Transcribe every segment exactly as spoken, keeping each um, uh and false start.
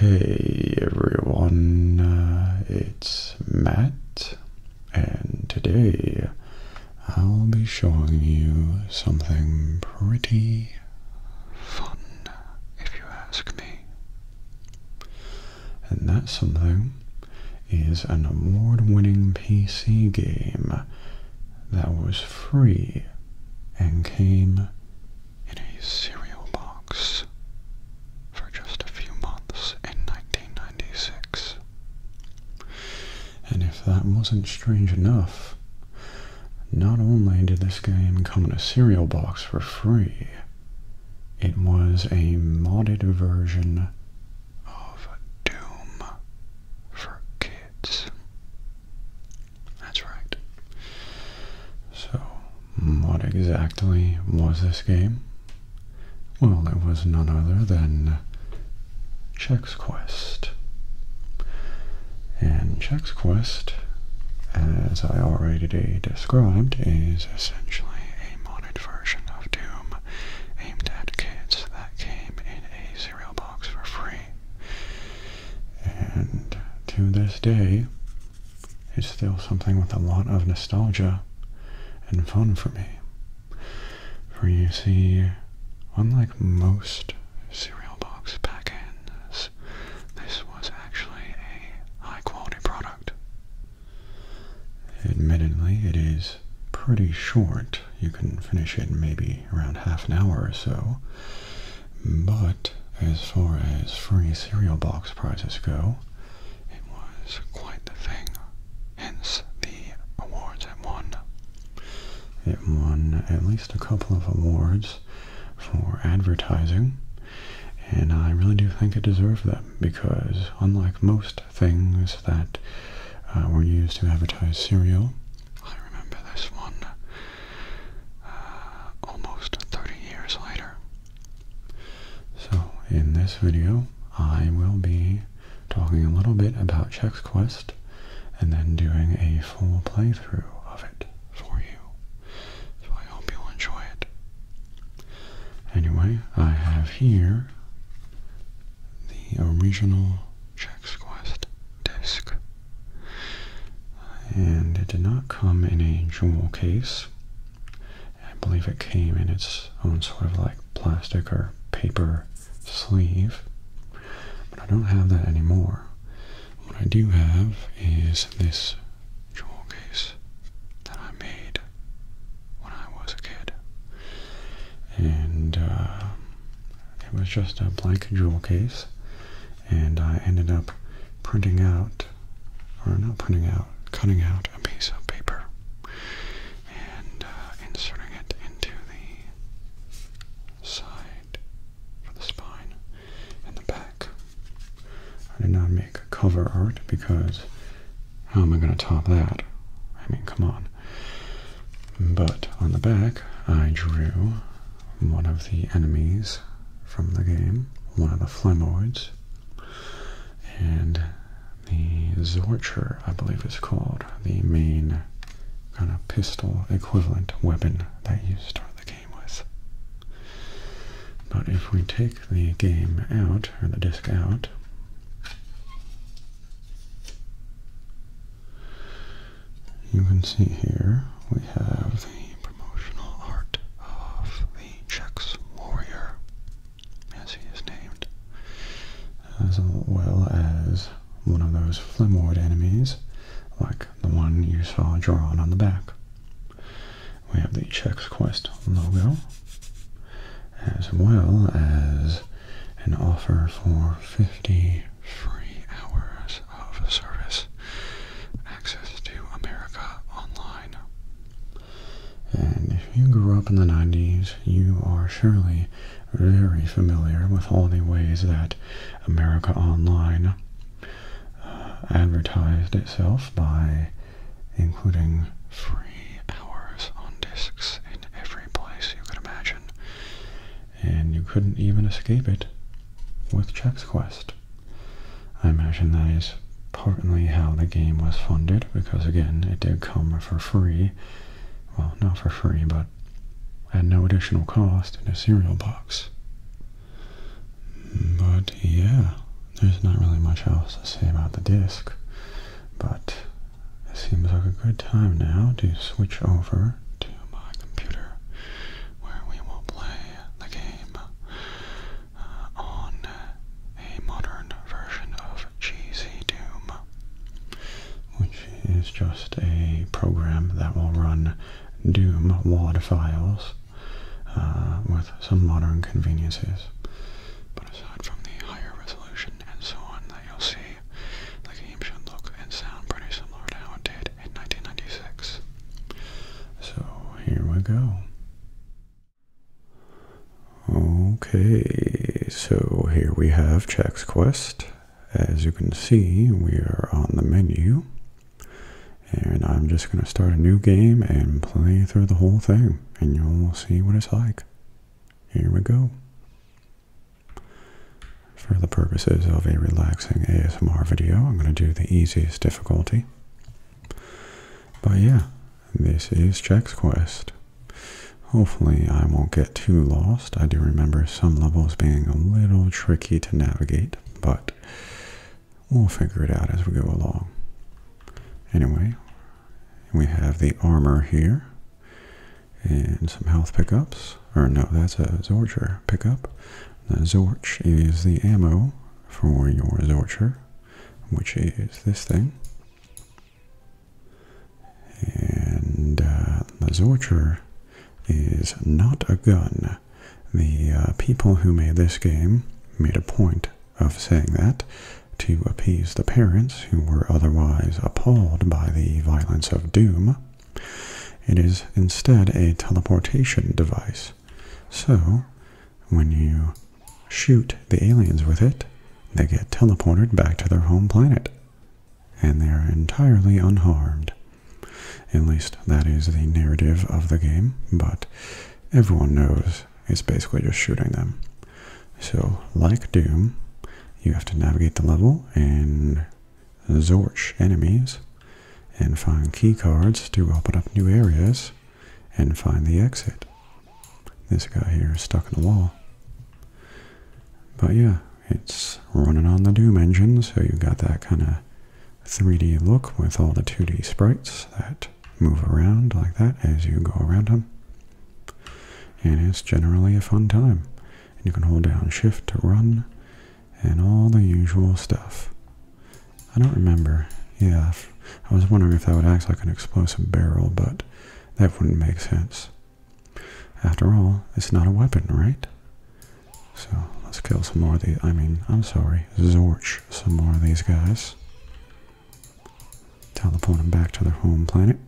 Hey everyone, uh, it's Matt, and today I'll be showing you something pretty fun, if you ask me. And that something is an award-winning P C game that was free and came in a cereal box. And if that wasn't strange enough, not only did this game come in a cereal box for free, it was a modded version of Doom for kids. That's right. So, what exactly was this game? Well, it was none other than Chex Quest. And Chex Quest, as I already described, is essentially a modded version of Doom aimed at kids that came in a cereal box for free. And to this day, it's still something with a lot of nostalgia and fun for me. For you see, unlike most cereal box pack-ins, this was actually quality product. Admittedly, it is pretty short. You can finish it in maybe around half an hour or so, but as far as free cereal box prizes go, it was quite the thing, hence the awards it won. It won at least a couple of awards for advertising, and I really do think it deserved them, because unlike most things that uh, were used to advertise cereal, I remember this one uh, almost thirty years later. So in this video, I will be talking a little bit about Chex Quest, and then doing a full playthrough of it for you. So I hope you'll enjoy it. Anyway, I have here the original Chex Quest disc, and it did not come in a jewel case. I believe it came in its own sort of like plastic or paper sleeve, but I don't have that anymore. What I do have is this jewel case that I made when I was a kid, and uh, it was just a blank jewel case. And I ended up printing out, or not printing out, cutting out a piece of paper and uh, inserting it into the side for the spine and the back. I did not make cover art, because how am I going to top that? I mean, come on. But on the back, I drew one of the enemies from the game, one of the Flemoids, and the Zorcher, I believe it's called, the main kind of pistol equivalent weapon that you start the game with. But if we take the game out, or the disc out, you can see here we have the as well as one of those Flemoid enemies, like the one you saw drawn on the back. We have the Chex Quest logo, as well as an offer for fifty free hours of service access to America Online. And if you grew up in the nineties, you are surely very familiar with all the ways that America Online uh, advertised itself by including free hours on discs in every place you could imagine. And you couldn't even escape it with Chex Quest. I imagine that is partly how the game was funded, because again, it did come for free. Well, not for free, but at no additional cost in a cereal box. But yeah, there's not much else to say about the disc, but it seems like a good time now to switch over to my computer, where we will play the game uh, on a modern version of GZDoom, which is just a program that will run Doom W A D files uh, with some modern conveniences. But aside from the higher resolution and so on that you'll see, the game should look and sound pretty similar to how it did in nineteen ninety-six. So here we go. Okay, so here we have Chex Quest. As you can see, we are on the menu. And I'm just going to start a new game and play through the whole thing, and you'll see what it's like. Here we go. For the purposes of a relaxing A S M R video, I'm going to do the easiest difficulty. But yeah, this is Chex Quest. Hopefully I won't get too lost. I do remember some levels being a little tricky to navigate, but we'll figure it out as we go along. Anyway, we have the armor here, and some health pickups, or no, that's a Zorcher pickup. The Zorch is the ammo for your Zorcher, which is this thing. And uh, the Zorcher is not a gun. The uh, people who made this game made a point of saying that to appease the parents who were otherwise appalled by the violence of Doom. It is instead a teleportation device. So, when you shoot the aliens with it, they get teleported back to their home planet, and they are entirely unharmed. At least that is the narrative of the game, but everyone knows it's basically just shooting them. So, like Doom, you have to navigate the level and Zorch enemies, and find key cards to open up new areas, and find the exit. This guy here is stuck in the wall. But yeah, it's running on the Doom engine, so you got that kind of three D look with all the two D sprites that move around like that as you go around them. And it's generally a fun time. And you can hold down shift to run, and all the usual stuff. I don't remember. Yeah, I was wondering if that would act like an explosive barrel, but that wouldn't make sense. After all, it's not a weapon, right? So, let's kill some more of these, I mean, I'm sorry, Zorch some more of these guys. Teleport them back to their home planet.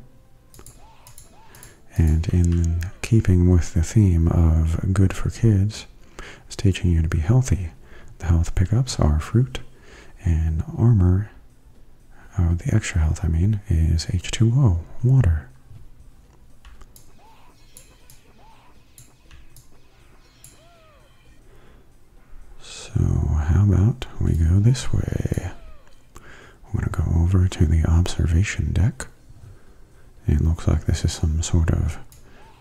And in keeping with the theme of good for kids, it's teaching you to be healthy. The health pickups are fruit, and armor, or the extra health I mean, is H two O, water. So how about we go this way? I'm going to go over to the observation deck. It looks like this is some sort of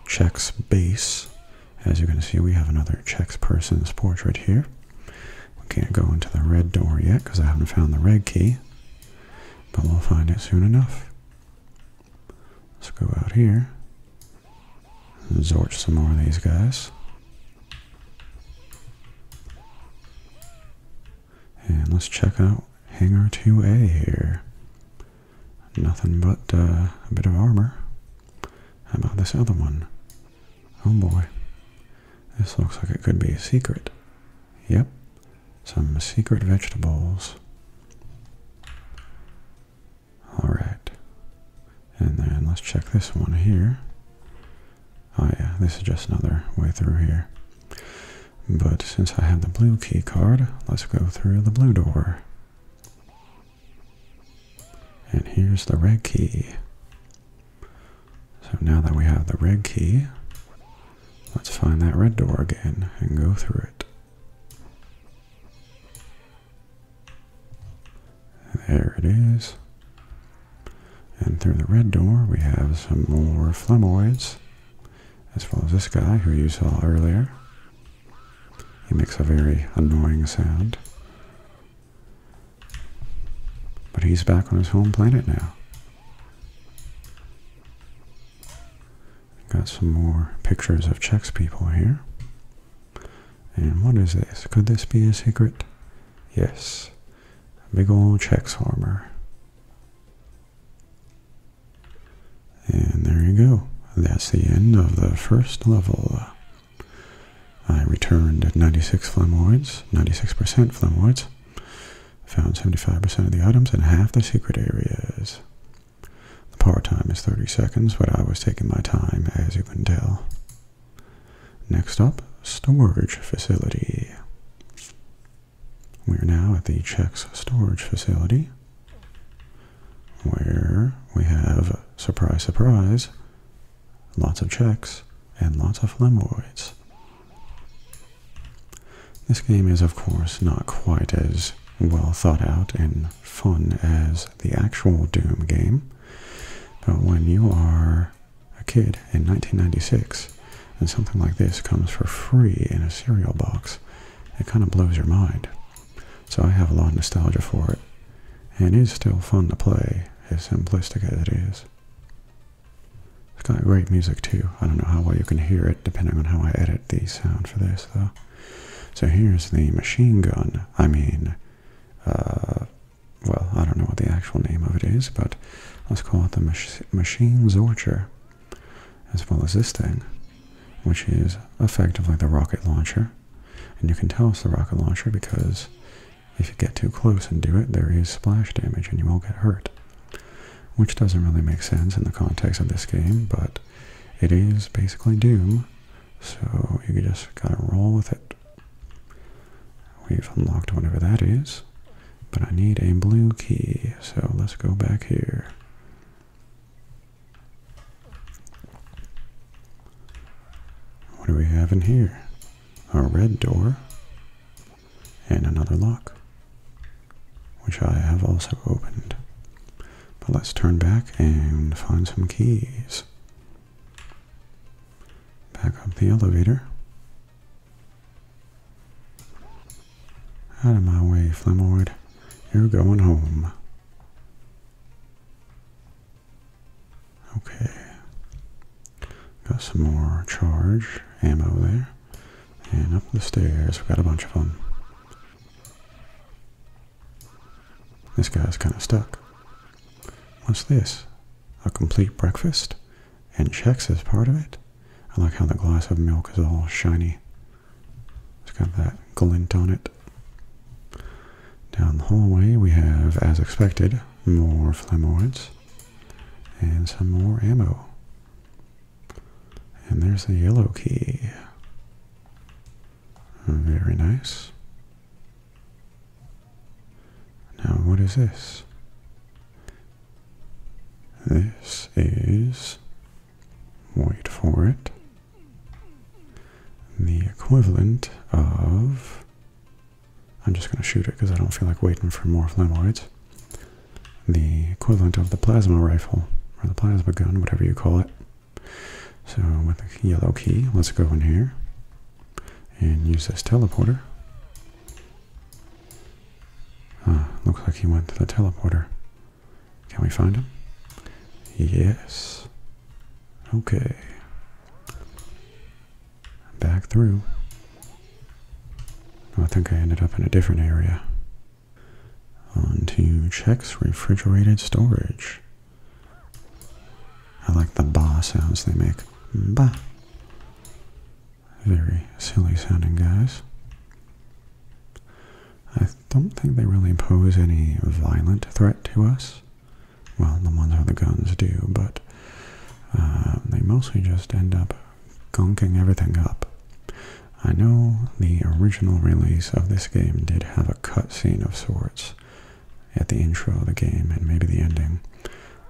Chex base. As you can see, we have another Chex person's portrait here. We can't go into the red door yet because I haven't found the red key, but we'll find it soon enough. Let's go out here and Zorch some more of these guys. And let's check out Hangar two A here. Nothing but uh, a bit of armor. How about this other one? Oh boy. This looks like it could be a secret. Yep. Some secret vegetables. Alright. And then let's check this one here. Oh yeah, this is just another way through here. But since I have the blue key card, let's go through the blue door. And here's the red key. So now that we have the red key, let's find that red door again and go through it. There it is. And through the red door we have some more Flemoids, as well as this guy who you saw earlier. He makes a very annoying sound. But he's back on his home planet now. Got some more pictures of Chex people here. And what is this? Could this be a secret? Yes. A big old Chex armor. And there you go. That's the end of the first level. I returned at ninety-six Flemoids, ninety-six percent Flemoids. Found seventy-five percent of the items and half the secret areas. The power time is thirty seconds, but I was taking my time, as you can tell. Next up, storage facility. We're now at the Chex storage facility, where we have, surprise, surprise, lots of Chex and lots of Flemoids. This game is, of course, not quite as well thought out and fun as the actual Doom game, but when you are a kid in nineteen ninety-six and something like this comes for free in a cereal box, it kind of blows your mind. So I have a lot of nostalgia for it, and it is still fun to play, as simplistic as it is. It's got great music too. I don't know how well you can hear it depending on how I edit the sound for this though. So here's the machine gun. I mean, uh, well, I don't know what the actual name of it is, but let's call it the mach machine Zorcher, as well as this thing, which is effectively the rocket launcher. And you can tell it's the rocket launcher because if you get too close and do it, there is splash damage and you won't get hurt, which doesn't really make sense in the context of this game, but it is basically Doom, so you just gotta roll with it. We've unlocked whatever that is, but I need a blue key, so let's go back here. What do we have in here? A red door and another lock, which I have also opened. But let's turn back and find some keys. Back up the elevator. Out of my way, Flemoid. You're going home. Okay. Got some more charge ammo there. And up the stairs, we got a bunch of them. This guy's kind of stuck. What's this? A complete breakfast? And Chex is part of it? I like how the glass of milk is all shiny. It's got that glint on it. Down the hallway we have, as expected, more Flemoids and some more ammo. And there's the yellow key. Very nice. Now what is this? This is, wait for it, the equivalent of, I'm just going to shoot it because I don't feel like waiting for more Flemoids. The equivalent of the plasma rifle, or the plasma gun, whatever you call it. So with the yellow key, let's go in here and use this teleporter. Ah, looks like he went to the teleporter. Can we find him? Yes. Okay. Back through. I think I ended up in a different area. On to Chex refrigerated storage. I like the ba sounds they make. Ba. Very silly sounding guys. I don't think they really pose any violent threat to us. Well, the ones with the guns do, but uh, they mostly just end up gunking everything up. I know the original release of this game did have a cutscene of sorts at the intro of the game and maybe the ending,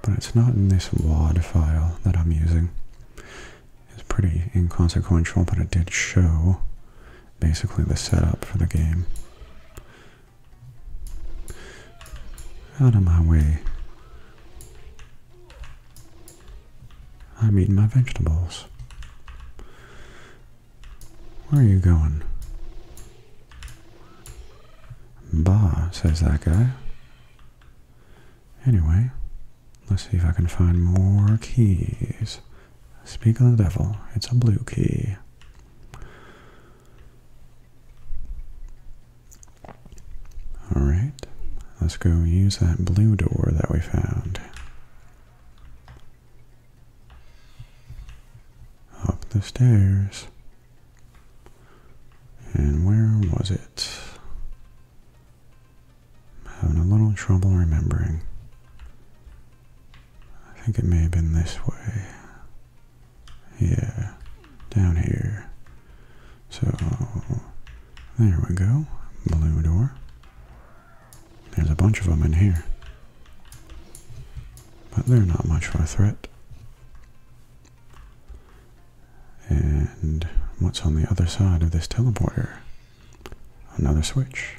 but it's not in this W A D file that I'm using. It's pretty inconsequential, but it did show basically the setup for the game. Out of my way. I'm eating my vegetables. Where are you going? Bah, says that guy. Anyway, let's see if I can find more keys. Speak of the devil, it's a blue key. Alright, let's go use that blue door that we found. Up the stairs. And where was it? I'm having a little trouble remembering. I think it may have been this way. Yeah, down here. So, there we go. Blue door. There's a bunch of them in here. But they're not much of a threat. And what's on the other side of this teleporter? Another switch.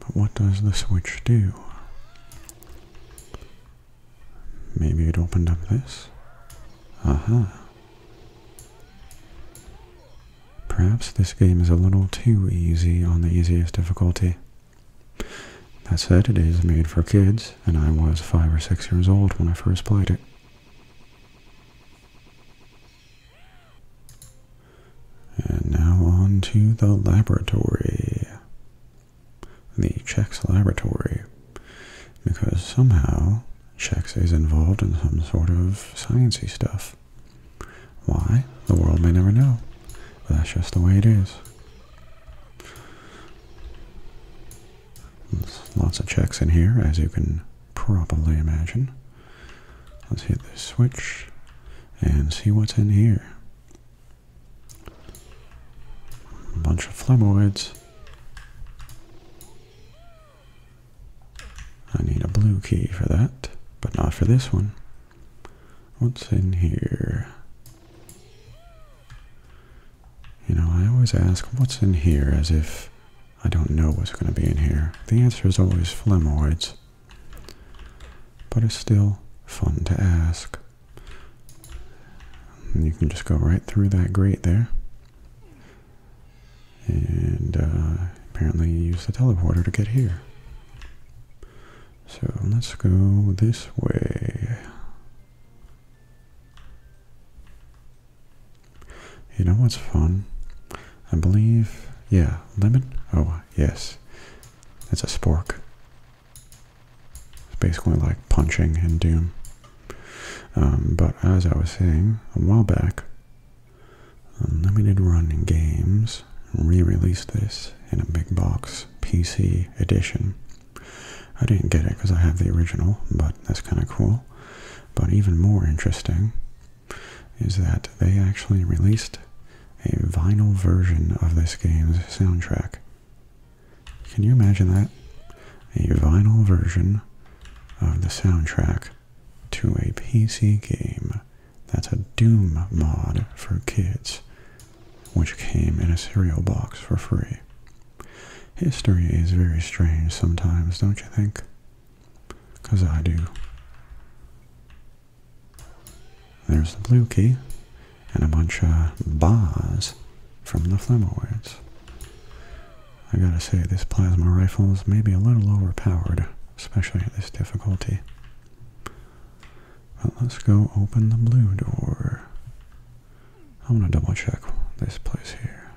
But what does the switch do? Maybe it opened up this? Aha. Uh-huh. Perhaps this game is a little too easy on the easiest difficulty. That said, it is made for kids, and I was five or six years old when I first played it. And now on to the laboratory. The Chex laboratory. Because somehow, Chex is involved in some sort of sciencey stuff. Why? The world may never know. But that's just the way it is. There's lots of Chex in here, as you can probably imagine. Let's hit this switch and see what's in here. A bunch of Flemoids. I need a blue key for that, but not for this one. What's in here? You know, I always ask, what's in here, as if I don't know what's going to be in here. The answer is always Flemoids. But it's still fun to ask. And you can just go right through that grate there. And uh, apparently use the teleporter to get here. So let's go this way. You know what's fun? I believe, yeah, lemon? Oh, yes. It's a spork. It's basically like punching in Doom. Um, but as I was saying a while back, Limited Run Games re-released this in a big box P C edition. I didn't get it because I have the original, but that's kind of cool. But even more interesting is that they actually released a vinyl version of this game's soundtrack. Can you imagine that? A vinyl version of the soundtrack to a P C game that's a Doom mod for kids, which came in a cereal box for free. History is very strange sometimes, don't you think? 'Cause I do. There's the blue key, and a bunch of bars from the Flemoids. I gotta say, this plasma rifle is maybe a little overpowered, especially at this difficulty. But let's go open the blue door. I wanna double check this place here.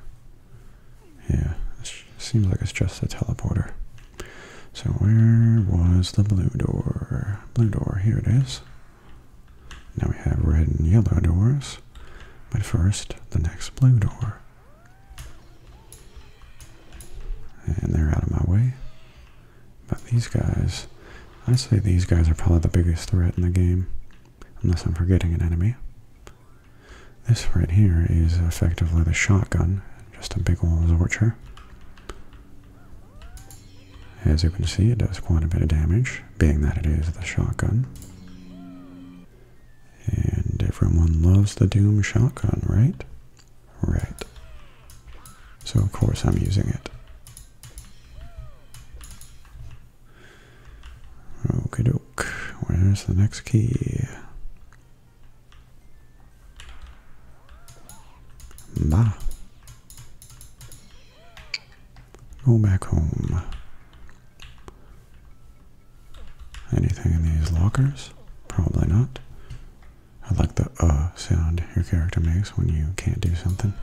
Yeah, it seems like it's just a teleporter. So where was the blue door? Blue door, here it is. Now we have red and yellow doors, but first, the next blue door. And they're out of my way. But these guys, I'd say these guys are probably the biggest threat in the game, unless I'm forgetting an enemy. This right here is effectively the shotgun, just a big old Zorcher. As you can see, it does quite a bit of damage, being that it is the shotgun. And everyone loves the Doom shotgun, right? Right. So of course I'm using it. Okie doke. Where's the next key? Bah. Go back home. Anything in these lockers? Probably not. I like the uh sound your character makes when you can't do something.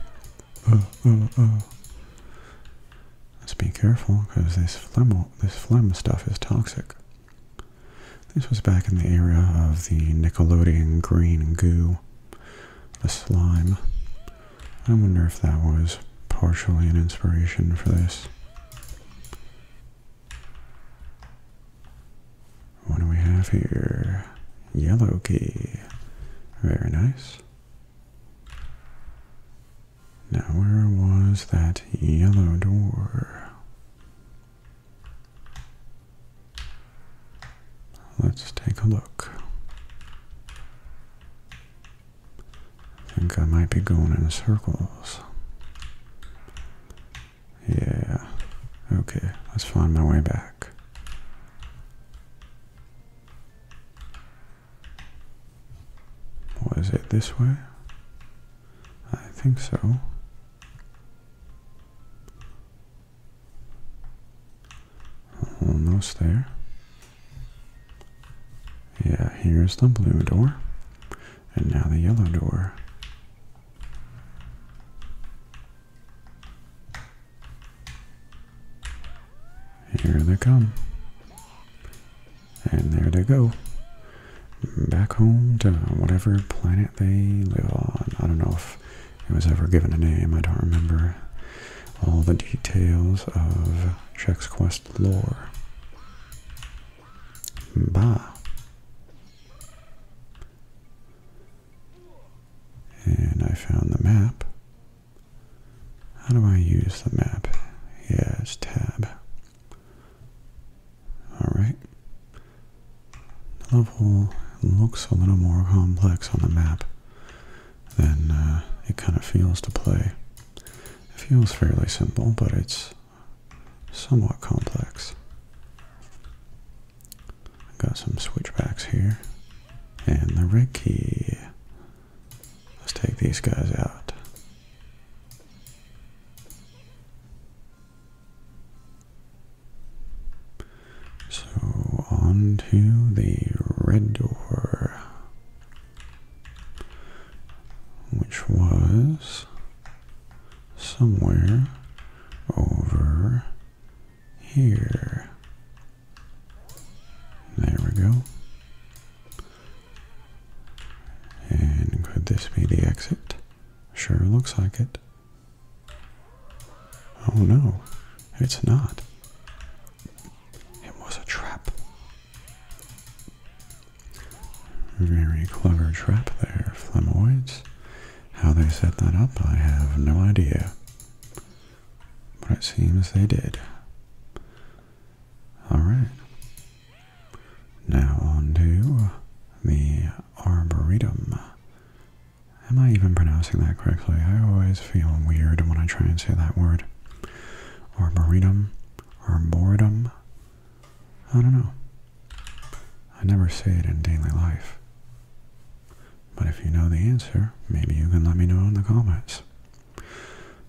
Uh, uh, uh. Let's be careful, because this phlegm, this phlegm stuff is toxic. This was back in the era of the Nickelodeon green goo, the slime. I wonder if that was partially an inspiration for this. What do we have here? Yellow key. Very nice. Now, where was that yellow door? Let's take a look. I think I might be going in circles. Yeah. Okay, let's find my way back. Was it this way? I think so. Almost there. Yeah, here's the blue door. And now the yellow door. Here they come. And there they go. Back home to whatever planet they live on. I don't know if it was ever given a name. I don't remember all the details of Chex Quest lore. Bah. And I found the map. How do I use the map? Yeah, it's tab. Alright. The level looks a little more complex on the map than uh, it kind of feels to play. It feels fairly simple, but it's somewhat complex. I've got some switchbacks here. And the red key. Let's take these guys out. So, on to the red door, which was somewhere over here. There we go. And could this be the exit? Sure looks like it. Oh no, it's not. It was a trap. Very clever trap there, Flemoids. How they set that up, I have no idea. But it seems they did. Alright. Now on to the Arboretum. Am I even pronouncing that correctly? I always feel weird when I try and say that word. Arboretum? Arboretum? I don't know. I never say it in daily life. But if you know the answer, maybe you can let me know in the comments.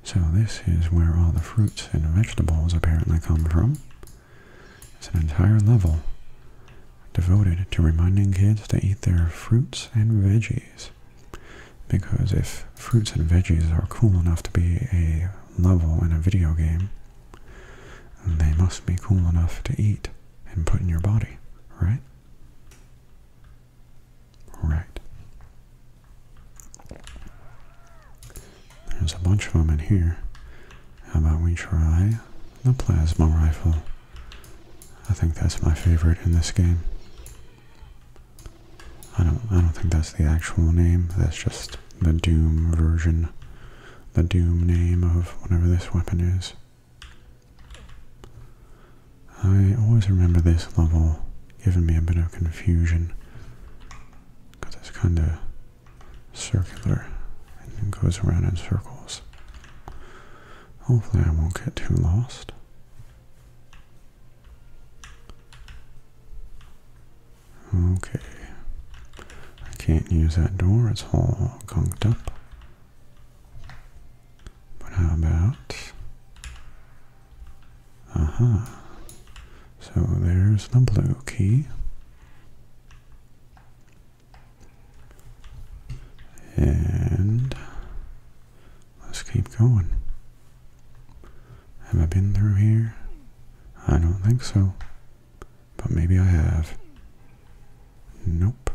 So this is where all the fruits and vegetables apparently come from. It's an entire level devoted to reminding kids to eat their fruits and veggies. Because if fruits and veggies are cool enough to be a level in a video game, they must be cool enough to eat and put in your body, right? Right. There's a bunch of them in here. How about we try the plasma rifle? I think that's my favorite in this game. I don't I don't think that's the actual name. That's just the Doom version. The Doom name of whatever this weapon is. I always remember this level giving me a bit of confusion. Because it's kind of circular and it goes around in circles. Hopefully I won't get too lost. Okay. I can't use that door, it's all gunked up. But how about... Aha. Uh-huh. So there's the blue key. And let's keep going. Have I been through here? I don't think so. But maybe I have. Nope.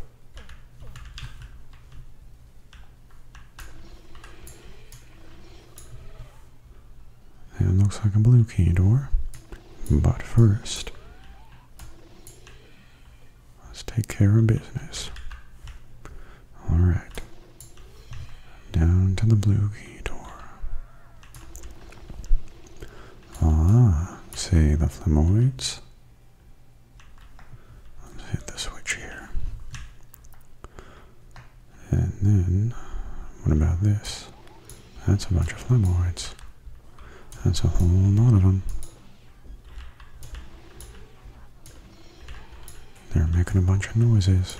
That looks like a blue key door. But first, let's take care of business. Alright. Down to the blue key door. Ah, see the Flemoids. Let's hit the switch here. And then, what about this? That's a bunch of Flemoids. That's a whole lot of them. They're making a bunch of noises.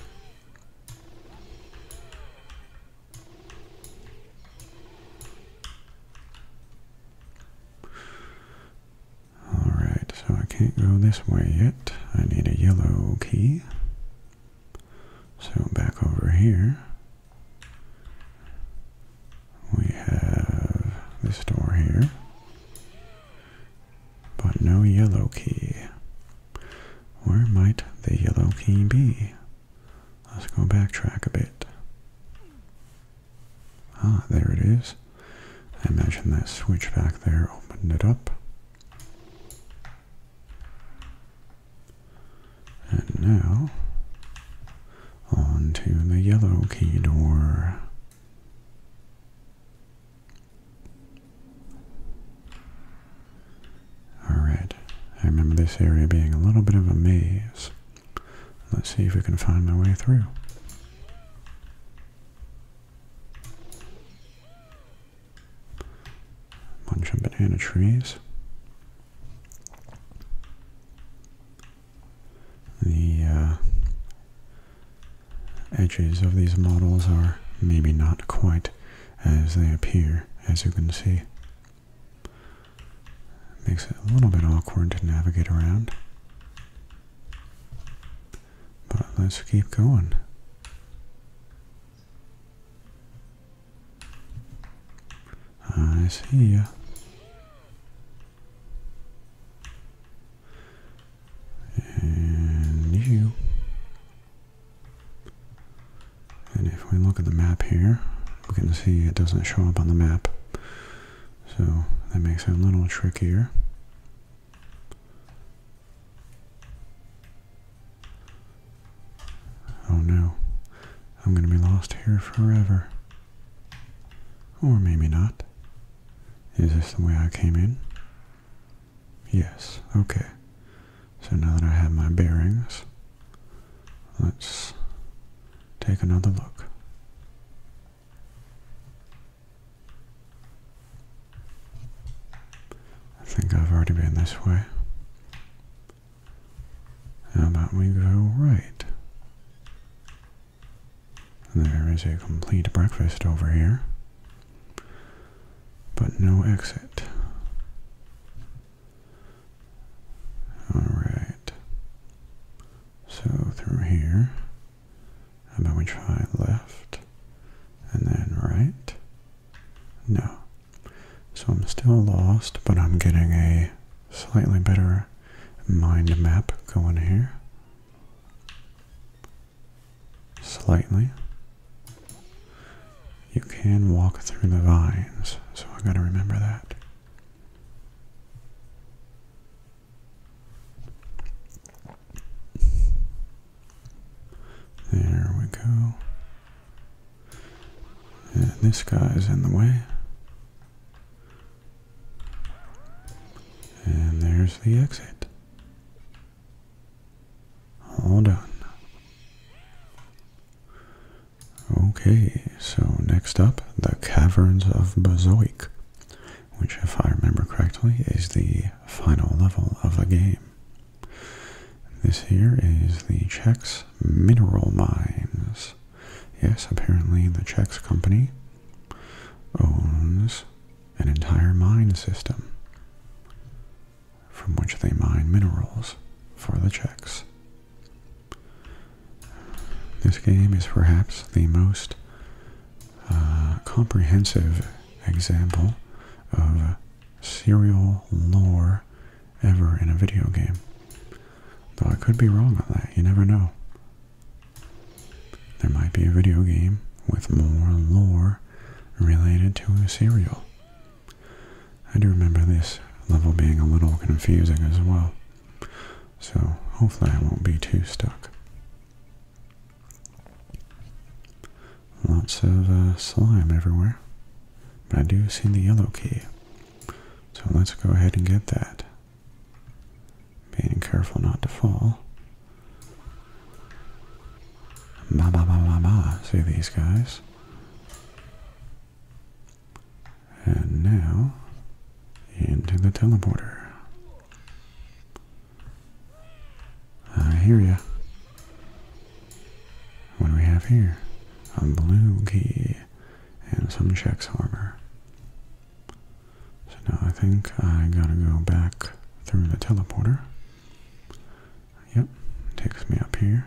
Alright, so I can't go this way yet. I need a yellow key. So back over here, we have this door here, but no yellow key. Where might the yellow key be? Let's go backtrack a bit. Ah, there it is. I imagine that switch back there opened it up. And now, on to the yellow key door. Alright, I remember this area being a little bit of a maze. Let's see if we can find my way through. Bunch of banana trees. The uh, edges of these models are maybe not quite as they appear, as you can see. Makes it a little bit awkward to navigate around. But let's keep going. I see ya. And you. And if we look at the map here, we can see it doesn't show up on the map. So that makes it a little trickier. Oh no, I'm gonna be lost here forever. Or maybe not. Is this the way I came in? Yes, okay. So now that I have my bearings, let's take another look. I think I've already been this way. How about we go right? There is a complete breakfast over here, but no exit. Alright. So through here, how about we try left and then right? No. So I'm still lost, but I'm getting a slightly better mind map going here. Slightly. You can walk through the vines, so I gotta remember that. There we go. And this guy's in the way. And there's the exit. All done. Okay, so next up, the Caverns of Bazoik, which, if I remember correctly, is the final level of the game. This here is the Chex Mineral Mines. Yes, apparently the Chex company owns an entire mine system, from which they mine minerals for the Chex. This game is perhaps the most uh, comprehensive example of serial lore ever in a video game. Though I could be wrong on that, you never know. There might be a video game with more lore related to a serial. I do remember this level being a little confusing as well, so hopefully I won't be too stuck. Lots of uh, slime everywhere, but I do see the yellow key, so let's go ahead and get that. Being careful not to fall. Ba ba ba ba ba, see these guys. And now, into the teleporter. I hear ya. What do we have here? A blue key and some Chex armor. So now I think I gotta go back through the teleporter. Yep, takes me up here.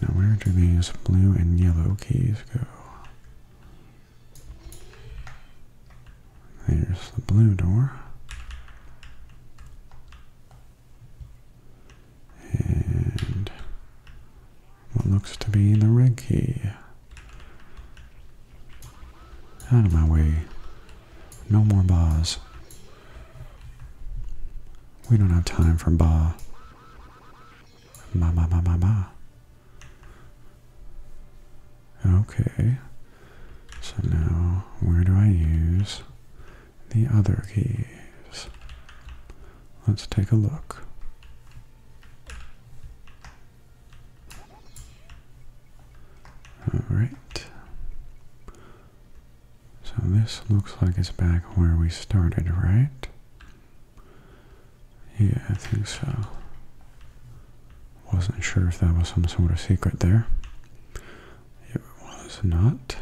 Now where do these blue and yellow keys go? There's the blue door. And what looks to be the red key. Out of my way. No more baas. We don't have time for ba. Ba ba ba ba ba. Okay, so now where do I use the other keys? Let's take a look. Alright, so this looks like it's back where we started, right? Yeah, I think so. Wasn't sure if that was some sort of secret there. Not,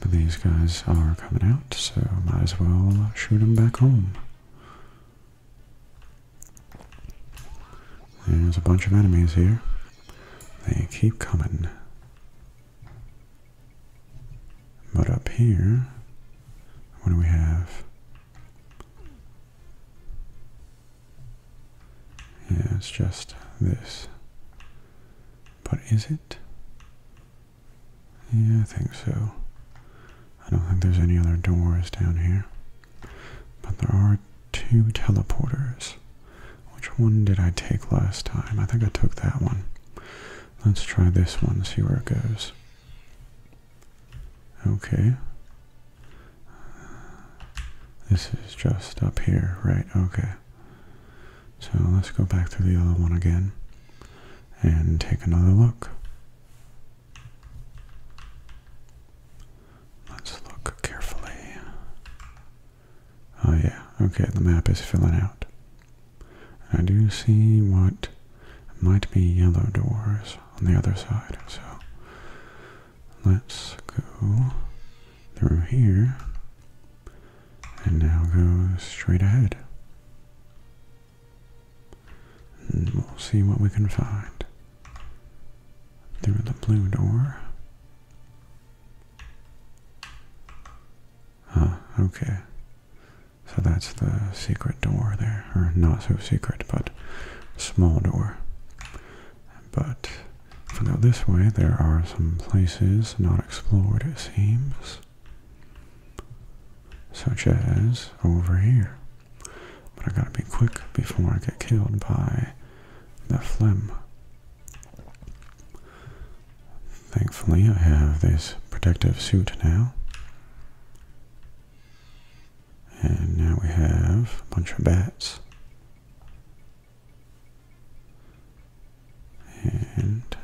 but these guys are coming out, so might as well shoot them back home. There's a bunch of enemies here. They keep coming. But up here, what do we have? Yeah, it's just this. But is it? Yeah, I think so. I don't think there's any other doors down here. But there are two teleporters. Which one did I take last time? I think I took that one. Let's try this one, see where it goes. Okay. This is just up here, right? Okay. So let's go back to the other one again. And take another look. Oh yeah, okay, the map is filling out. I do see what might be yellow doors on the other side, so let's go through here and now go straight ahead. And we'll see what we can find. Through the blue door. Ah, okay. So that's the secret door there, or not so secret, but small door. But if we go this way, there are some places not explored, it seems. Such as over here. But I gotta be quick before I get killed by the phlegm. Thankfully, I have this protective suit now. And now we have a bunch of bats. And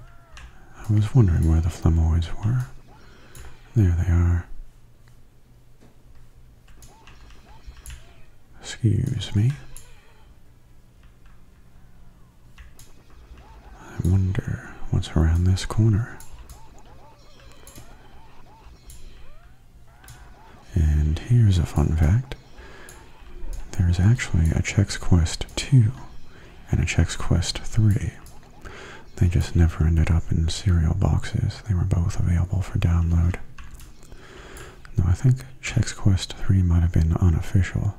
I was wondering where the Flemoids were. There they are. Excuse me. I wonder what's around this corner. And here's a fun fact. There's actually a Chex Quest two and a Chex Quest three. They just never ended up in cereal boxes. They were both available for download. No, I think Chex Quest three might have been unofficial.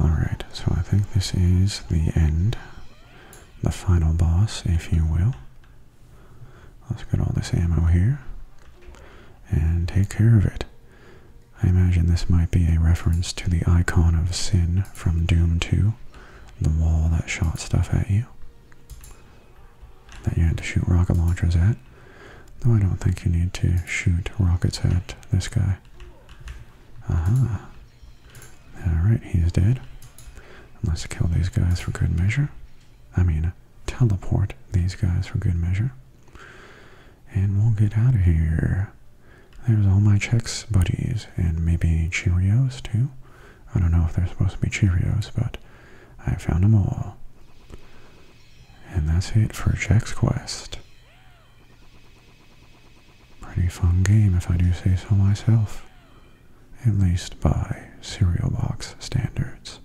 Alright, so I think this is the end. The final boss, if you will. Let's get all this ammo here. And take care of it. I imagine this might be a reference to the icon of Sin from Doom two. The wall that shot stuff at you. That you had to shoot rocket launchers at. Though I don't think you need to shoot rockets at this guy. Aha. Alright, he's dead. And let's kill these guys for good measure. I mean, teleport these guys for good measure. And we'll get out of here. There's all my Chex buddies, and maybe Cheerios too. I don't know if they're supposed to be Cheerios, but I found them all. And that's it for Chex Quest. Pretty fun game, if I do say so myself. At least by cereal box standards.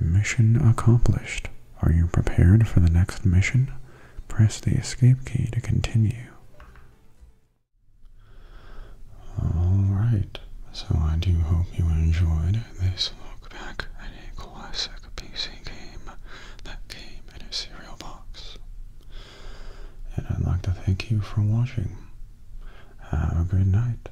Mission accomplished. Are you prepared for the next mission? Press the escape key to continue. Alright, so I do hope you enjoyed this look back at a classic P C game that came in a cereal box. And I'd like to thank you for watching. Have a good night.